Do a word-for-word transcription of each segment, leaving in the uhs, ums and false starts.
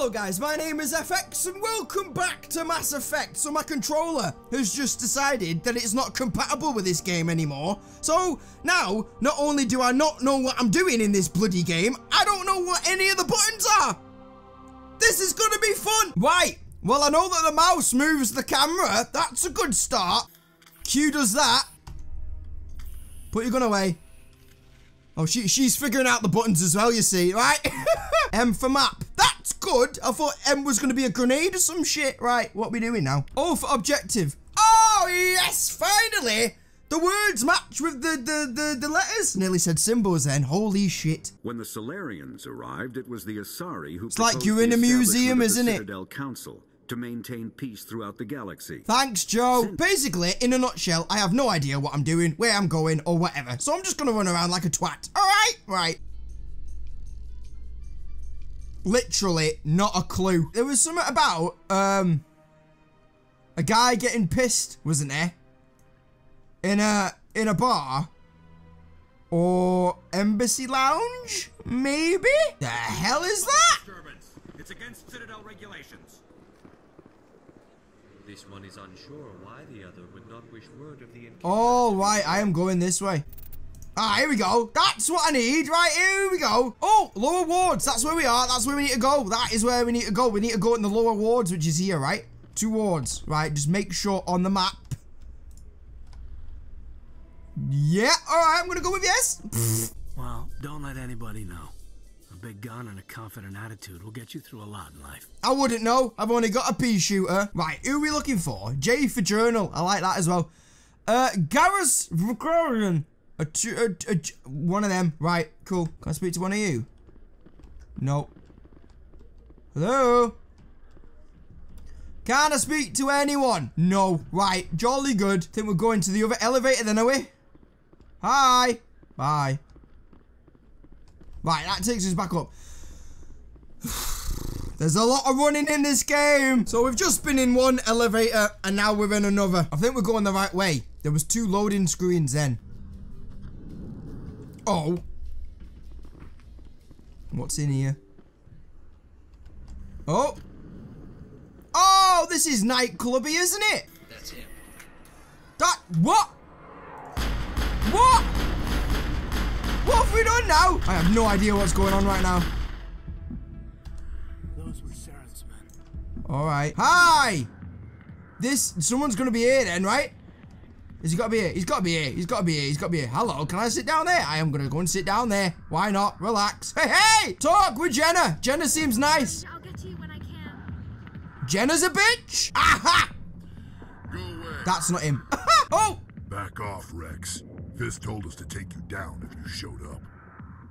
Hello guys, my name is F X and welcome back to Mass Effect. So my controller has just decided that it's not compatible with this game anymore. So now, not only do I not know what I'm doing in this bloody game, I don't know what any of the buttons are. This is gonna be fun. Right, well I know that the mouse moves the camera. That's a good start. Q does that. Put your gun away. Oh, she, she's figuring out the buttons as well, you see, right? M for map. That's good. I thought M was going to be a grenade or some shit. Right, what are we doing now? Oh, for objective. Oh, yes, finally. The words match with the, the, the, the letters. Nearly said symbols then. Holy shit. When the Salarians arrived, it was the Asari who... It's like you're in a museum, isn't it? Citadel Council to maintain peace throughout the galaxy. Thanks, Joe. Sin Basically, in a nutshell, I have no idea what I'm doing, where I'm going, or whatever. So I'm just going to run around like a twat. All right? Right. Literally not a clue. There was something about um a guy getting pissed, wasn't there? In a in a bar or embassy lounge, maybe? The hell is that? Disturbance. It's against Citadel regulations. This one is unsure why the other would not wish word of the encounter. Oh right, I am going this way. Ah, here we go. That's what I need. Right, here we go. Oh, lower wards. That's where we are. That's where we need to go. That is where we need to go. We need to go in the lower wards, which is here, right? Two wards, right? Just make sure on the map. Yeah, all right. I'm going to go with yes. Well, don't let anybody know. A big gun and a confident attitude will get you through a lot in life. I wouldn't know. I've only got a pea shooter. Right, who are we looking for? J for journal. I like that as well. Uh, Garrus Vakarian. A, a, a, a, one of them. Right, cool. Can I speak to one of you? No. Hello? Can I speak to anyone? No. Right, jolly good. Think we're going to the other elevator then, are we? Hi. Bye. Right, that takes us back up. There's a lot of running in this game. So we've just been in one elevator and now we're in another. I think we're going the right way. There was two loading screens then. Oh. What's in here? Oh. Oh, this is nightclubby, isn't it? That's him. That what? What? What have we done now? I have no idea what's going on right now. Those were Saren's men. Alright. Hi! This someone's gonna be here then, right? He's got to be here. He's got to be here. He's got to be here. He's got to be here. Hello, can I sit down there? I am going to go and sit down there. Why not? Relax. Hey, hey! Talk with Jenna. Jenna seems nice. I'll get to you when I can. Jenna's a bitch. Aha! Go away. That's not him. Aha! Oh! Back off, Wrex. Fist told us to take you down if you showed up.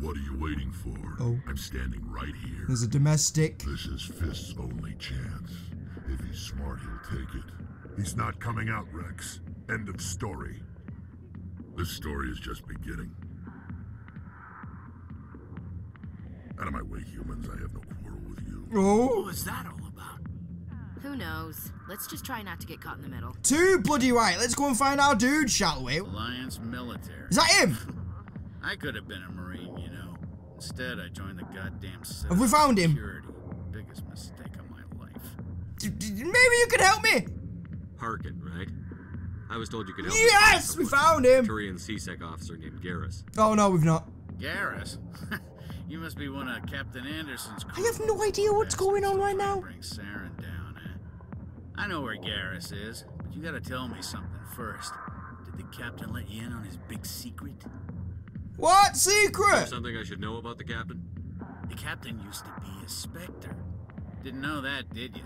What are you waiting for? Oh. I'm standing right here. There's a domestic. This is Fist's only chance. If he's smart, he'll take it. He's not coming out, Wrex. End of story. This story is just beginning. Out of my way, humans. I have no quarrel with you. Oh. What was that all about? Who knows? Let's just try not to get caught in the middle. Too bloody right. Let's go and find our dude, shall we? Alliance military. Is that him? I could have been a Marine, you know. Instead, I joined the goddamn city. Have we found him? Security. Biggest mistake of my life. Maybe you could help me. Harkin, right? I was told you could help. Yes, we found him. Turian C-Sec officer named Garrus. Oh no, we've not. Garrus, you must be one of Captain Anderson's crew. I have no idea what's going on right now. Bring Saren down, eh? I know where Garrus is, but you gotta tell me something first. Did the captain let you in on his big secret? What secret? Is there something I should know about the captain? The captain used to be a Spectre. Didn't know that, did you?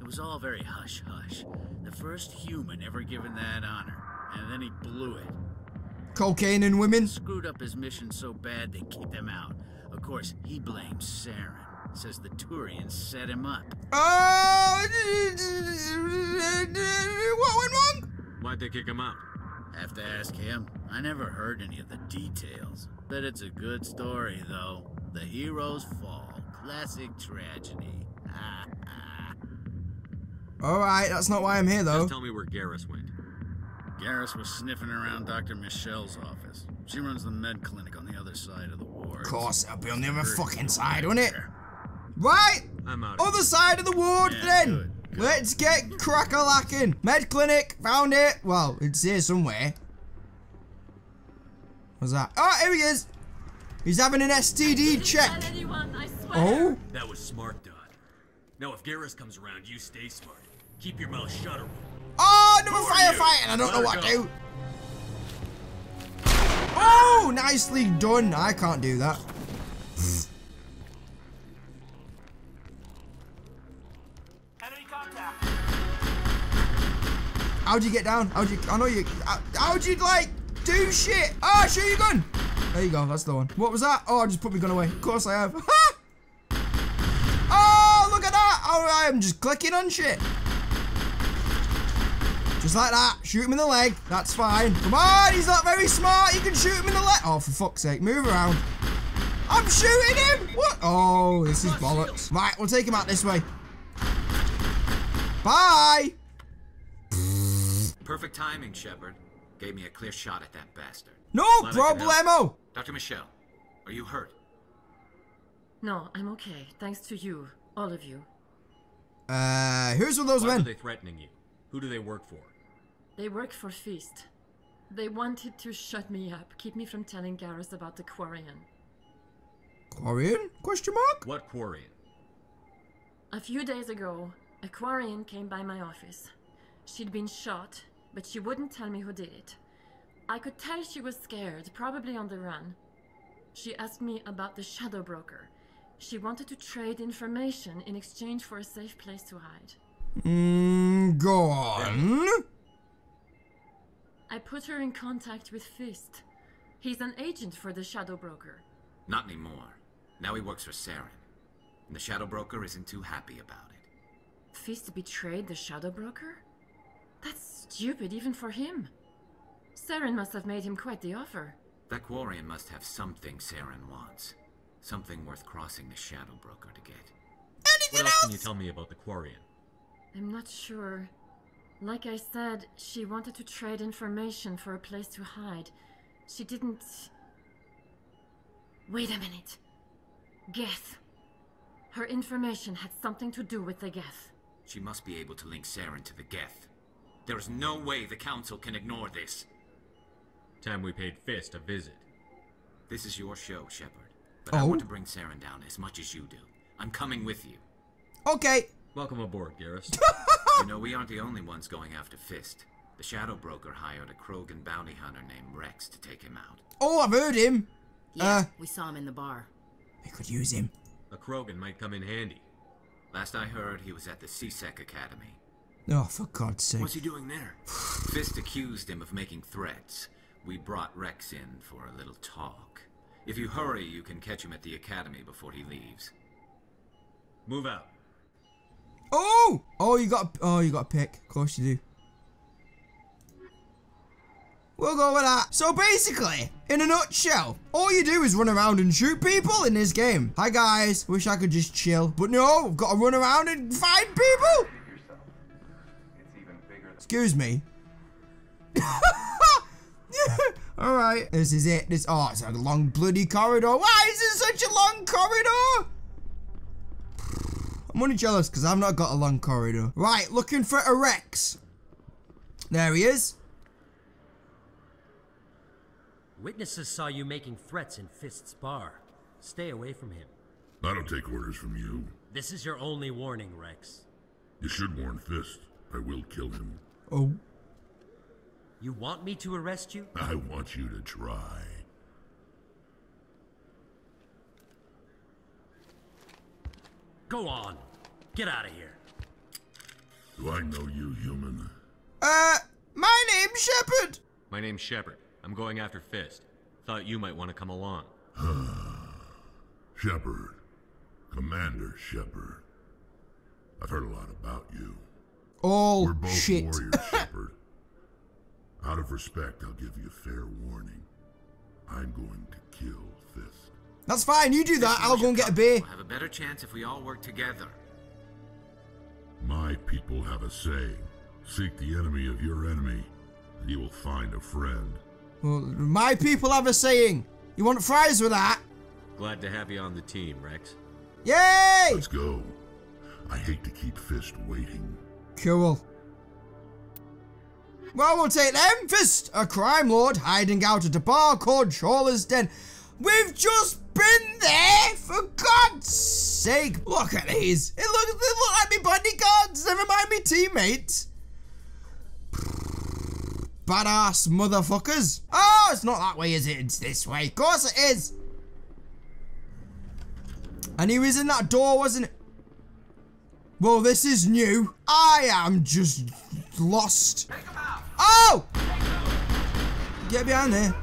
It was all very hush hush. The first human ever given that honor, and then he blew it. Cocaine and women? Screwed up his mission so bad they kicked him out. Of course, he blames Saren. Says the Turian set him up. Oh! What went wrong? Why'd they kick him out? Have to ask him. I never heard any of the details. But it's a good story, though. The hero's fall. Classic tragedy. Ah. Alright, that's not why I'm here, though. Just tell me where Garrus went. Garrus was sniffing around Doctor Michelle's office. She runs the med clinic on the other side of the ward. Of course, I'll be on the other fucking side, wouldn't it? Right? I'm out. Other other side of the ward, yeah, then. Good, good. Let's get crack-a-lacking. Med clinic, found it. Well, it's here somewhere. What's that? Oh, here he is. He's having an S T D check. I didn't tell anyone, I swear. Oh? That was smart, Don. Now, if Garrus comes around, you stay smart. Keep your mouth shut or... Oh, no firefighting. I don't know what to do. Oh, nicely done. I can't do that. How'd you get down? How'd you, I know you, how, how'd you like do shit? Oh, shoot your gun. There you go, that's the one. What was that? Oh, I just put my gun away. Of course I have. Oh, look at that. Oh, I'm just clicking on shit. Just like that. Shoot him in the leg. That's fine. Come on, he's not very smart. You can shoot him in the leg. Oh, for fuck's sake. Move around. I'm shooting him. What? Oh, this is bollocks. Right, we'll take him out this way. Bye. Perfect timing, Shepard. Gave me a clear shot at that bastard. No problemo. Doctor Michelle, are you hurt? No, I'm okay. Thanks to you, all of you. Uh, who's with those men? Why are they threatening you? Who do they work for? They work for Fist. They wanted to shut me up, keep me from telling Garrus about the Quarian. Quarian? Question mark? What Quarian? A few days ago, a Quarian came by my office. She'd been shot, but she wouldn't tell me who did it. I could tell she was scared, probably on the run. She asked me about the Shadow Broker. She wanted to trade information in exchange for a safe place to hide. Mmm, go on. I put her in contact with Fist. He's an agent for the Shadow Broker. Not anymore. Now he works for Saren. And the Shadow Broker isn't too happy about it. Fist betrayed the Shadow Broker? That's stupid, even for him. Saren must have made him quite the offer. That Quarian must have something Saren wants. Something worth crossing the Shadow Broker to get. Anything what else? else can you tell me about the Quarian? I'm not sure. Like I said, she wanted to trade information for a place to hide. She didn't... Wait a minute. Geth. Her information had something to do with the Geth. She must be able to link Saren to the Geth. There's no way the Council can ignore this. Time we paid Fist a visit. This is your show, Shepard. But oh. I want to bring Saren down as much as you do. I'm coming with you. Okay. Welcome aboard, Garrus. You know, we aren't the only ones going after Fist. The Shadow Broker hired a Krogan bounty hunter named Wrex to take him out. Oh, I've heard him. Yeah, uh, we saw him in the bar. We could use him. A Krogan might come in handy. Last I heard, he was at the C-Sec Academy. Oh, for God's sake. What's he doing there? Fist accused him of making threats. We brought Wrex in for a little talk. If you hurry, you can catch him at the academy before he leaves. Move out. Oh! Oh, you got a, oh, you got a pick. Of course you do. We'll go with that. So basically, in a nutshell, all you do is run around and shoot people in this game. Hi guys, wish I could just chill. But no, I've got to run around and find people. Excuse me. Alright, this is it. This, oh, it's a long bloody corridor. Why is it such a long corridor? I'm only jealous because I've not got a long corridor. Right, looking for a Wrex. There he is. Witnesses saw you making threats in Fist's bar. Stay away from him. I don't take orders from you. This is your only warning, Wrex. You should warn Fist. I will kill him. Oh. You want me to arrest you? I want you to try. Go on. Get out of here. Do I know you, human? Uh, my name's Shepard. My name's Shepard. I'm going after Fist. Thought you might want to come along. Shepard. Commander Shepard. I've heard a lot about you. All We're both shit. warriors, Shepard. Out of respect, I'll give you fair warning. I'm going to kill Fist. That's fine, you do that, I'll go and get a beer. We'll have a better chance if we all work together. My people have a saying. Seek the enemy of your enemy, and you will find a friend. Well, my people have a saying. You want fries with that? Glad to have you on the team, Wrex. Yay! Let's go. I hate to keep Fist waiting. Cool. Well, we'll take them. Fist, a crime lord hiding out at a bar called Shauler's Den. We've just been there, for God's sake. Look at these. It looks, they look like me bodyguards. They remind me teammates. Badass motherfuckers. Oh, it's not that way, is it? It's this way. Of course it is. And he was in that door, wasn't it? Well, this is new. I am just lost. Oh! Get behind there.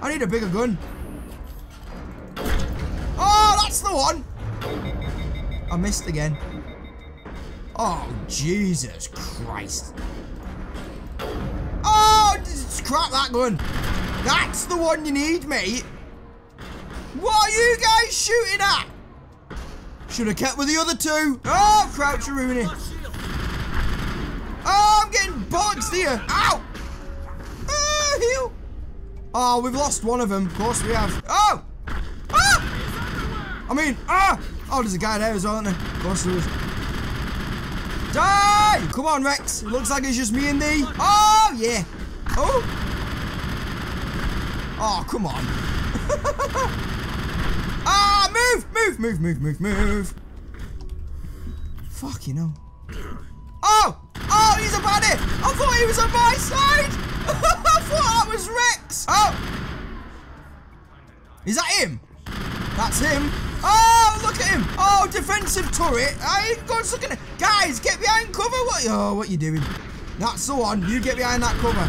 I need a bigger gun. Oh, that's the one. I missed again. Oh, Jesus Christ. Oh, crap, that gun. That's the one you need, mate. What are you guys shooting at? Should have kept with the other two. Oh, Crouch-a-rooney. Oh, I'm getting bugs here. Ow! Oh, heal. Oh, we've lost one of them. Of course we have. Oh! Ah! I mean, ah! Oh, there's a guy there as well, isn't there? Of course there is. Die! Come on, Wrex. It looks like it's just me and thee. Oh, yeah. Oh! Oh, come on. Ah, move! Move, move, move, move, move. Fuck, you know. Oh! Oh, he's a baddie! I thought he was on my side! I thought that was Wrex! Oh! Is that him? That's him. Oh, look at him! Oh, defensive turret. I ain't going looking at. Guys, get behind cover! What? Oh, what you doing? That's the one. You get behind that cover.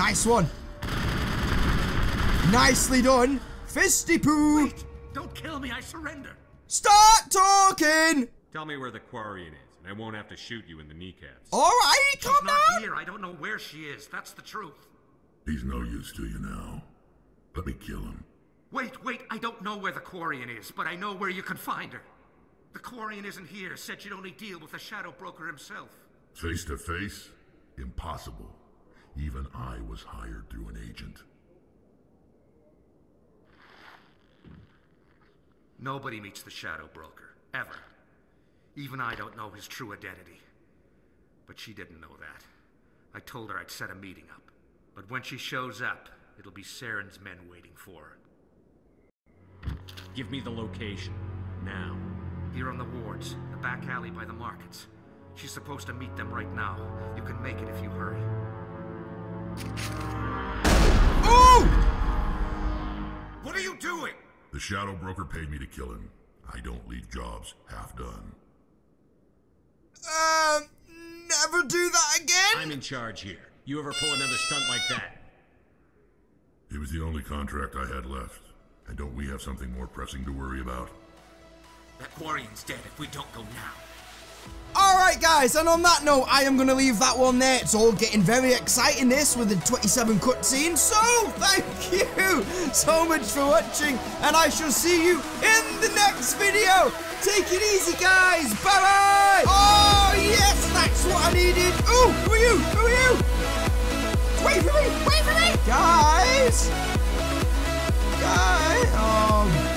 Nice one. Nicely done. Fisty poo. Wait, don't kill me, I surrender. Start talking! Tell me where the Quarian is, and I won't have to shoot you in the kneecaps. Alright, come on! She's not here. I don't know where she is. That's the truth. He's no use to you now. Let me kill him. Wait, wait, I don't know where the Quarian is, but I know where you can find her. The Quarian isn't here, said you'd only deal with the Shadow Broker himself. Face to face? Impossible. Even I was hired through an agent. Nobody meets the Shadow Broker, ever. Even I don't know his true identity. But she didn't know that. I told her I'd set a meeting up. But when she shows up, it'll be Saren's men waiting for her. Give me the location, now. Here on the wards, the back alley by the markets. She's supposed to meet them right now. You can make it if you hurry. Ooh! What are you doing? The Shadow Broker paid me to kill him. I don't leave jobs half done. Uh, never do that again? I'm in charge here. You ever pull another stunt like that? It was the only contract I had left. And don't we have something more pressing to worry about? That Quarian's dead if we don't go now. Alright guys, and on that note, I am going to leave that one there. It's all getting very exciting, this, with the twenty-seven cutscenes. So, thank you so much for watching, and I shall see you in the next video. Take it easy, guys. Bye-bye. Oh, yes, that's what I needed. Ooh, who are you? Who are you? Wait for me. Wait for me. Guys. Guys. Oh.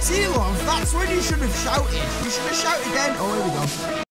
See, love, that's when you should have shouted. You should have shouted then. Oh, here we go.